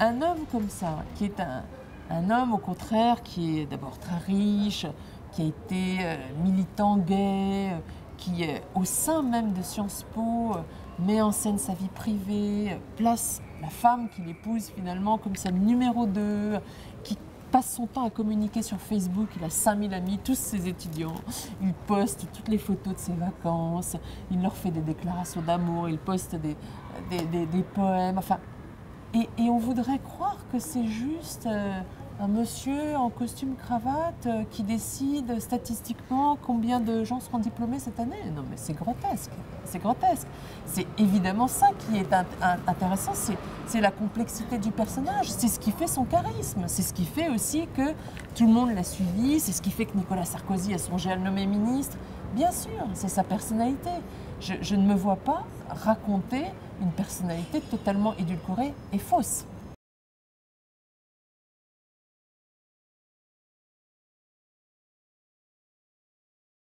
un homme comme ça, qui est un homme au contraire, qui est d'abord très riche, qui a été militant gay, qui au sein même de Sciences Po met en scène sa vie privée, place la femme qu'il épouse finalement comme sa numéro 2, qui passe son temps à communiquer sur Facebook, il a 5000 amis, tous ses étudiants, il poste toutes les photos de ses vacances, il leur fait des déclarations d'amour, il poste des poèmes, enfin... Et on voudrait croire que c'est juste un monsieur en costume cravate qui décide statistiquement combien de gens seront diplômés cette année. Non mais c'est grotesque, c'est grotesque. C'est évidemment ça qui est intéressant, c'est la complexité du personnage, c'est ce qui fait son charisme, c'est ce qui fait aussi que tout le monde l'a suivi, c'est ce qui fait que Nicolas Sarkozy a songé à le nommer ministre. Bien sûr, c'est sa personnalité. Je ne me vois pas raconter une personnalité totalement édulcorée et fausse.